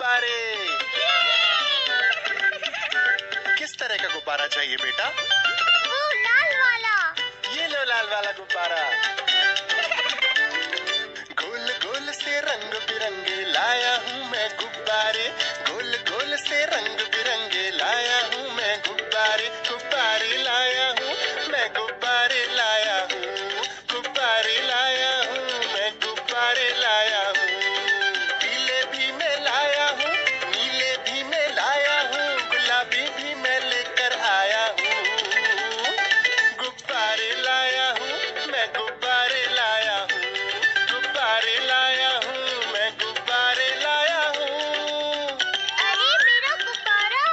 गुब्बारे। किस तरह का गुब्बारा चाहिए बेटा? वो लाल वाला। ये लो लाल वाला गुब्बारा। गोल गोल से रंग बिरंगे लाया हूँ मैं गुब्बारे। गोल गोल से रंग बिरंगे लाया हूँ मैं गुब्बारे। गुब्बारे लाया हूँ मैं, गुब्बारे लाया हूँ, गुब्बारे लाया हूँ मैं, गुब्बारे लाया हूँ। पीले भी मैं लाया हूँ, नीले भी मैं लाया हूँ, गुलाबी भी मैं लेकर आया हूँ। गुब्बारे लाया हूँ मैं, गुब्बारे लाया हूँ, गुब्बारे लाया हूँ मैं, गुब्बारे लाया हूँ। अरे मेरा गुब्बारा।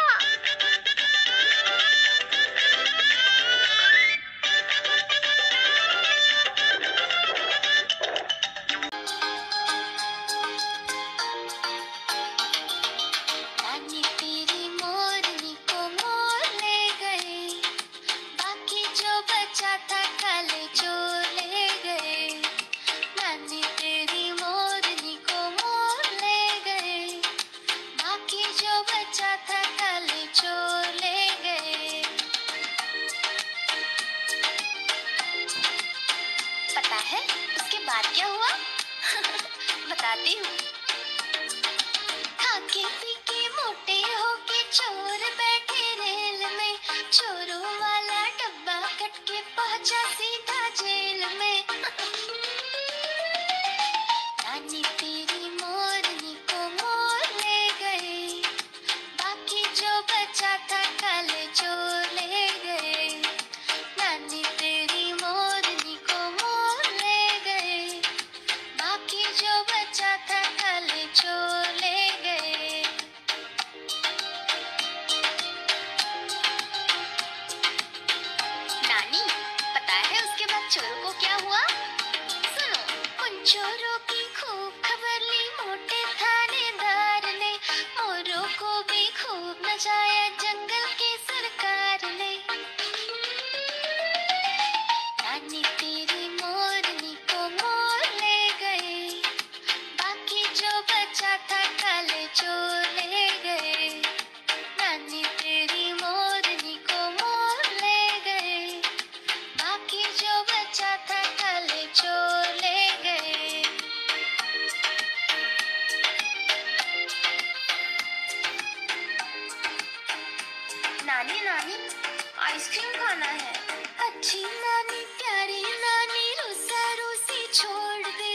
रानी तेरी मोरनी को मोर ले गई, बाकी जो बचा था काले चोर ले गए। रानी तेरी मोरनी को मोर ले गए, बाकी जो बचा था काले चोर ले गए। पता है उसके बाद क्या हुआ? बताती हूँ। खाके पीके मोटे होके चोर बैठे रेल में, चोरों वाला डब्बा कट के पहुंचा सीधा जेल में। रानी तेरी मोरनी को मोर ले गई, बाकी जो बचा था काले चोर ले गए। रानी तेरी मोरनी को मोर ले गए, बाकी जो बचा था काले चोर ले गए। नानी, पता है उसके बाद चोरों को क्या हुआ? सुनो, उन चोरों की खूब खबर ली मोटे थानेदार ने, मोरों को भी खूब नचाया जंगल की सरकार ने। रानी तेरी मोरनी को मोर ले गई, बाकी जो बचा था काले चोर ले गए। रानी तेरी मोरनी को मोर ले गए, बाकी जो बचा था काले चोर ले गए। नानी नानी आइसक्रीम खाना है। अच्छी नानी प्यारी नानी रूसा रूसी छोड़ दे,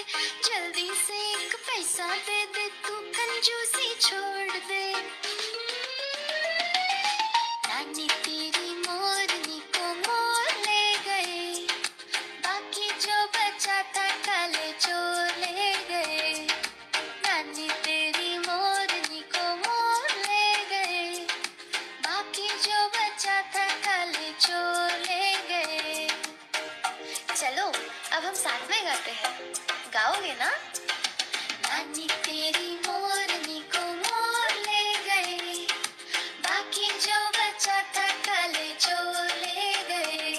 जल्दी से एक पैसा दे दे, तू कंजूसी छोड़ दे। रानी तेरी मोरनी को मोर ले गए, बाकी जो बचा था काले चोर ले गए। रानी तेरी मोरनी को मोर ले गए, बाकी जो बचा था काले चोर ले गए। चलो अब हम साथ में गाते हैं, गाओगे ना? नानी तेरी मोरनी को मोर ले गए, बाकी जो बचा था काले चोर ले गए।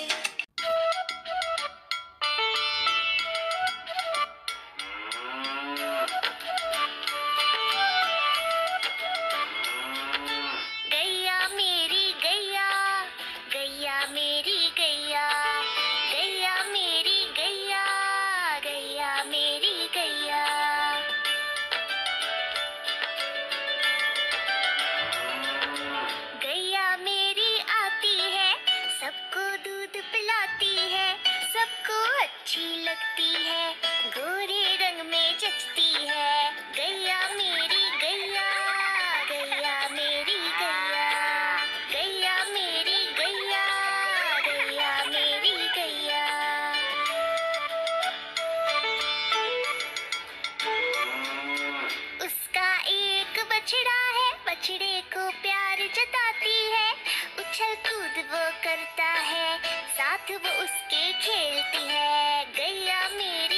गैया मेरी गैया, गैया मेरी गैया, गैया मेरी गैया, गैया मेरी गैया। गैया मेरी आती है, सबको दूध पिलाती है, सबको अच्छी लगती है, गोरे रंग में जचती है। गैया मेरी गैया, गैया मेरी गैया, गैया मेरी गैया, गैया मेरी गैया। उसका एक बछड़ा है, बछड़े को प्यार जताती है, उछल कूद वो करता है, साथ वो उसके खेलती है। गैया मेरी